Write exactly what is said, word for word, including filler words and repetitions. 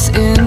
is in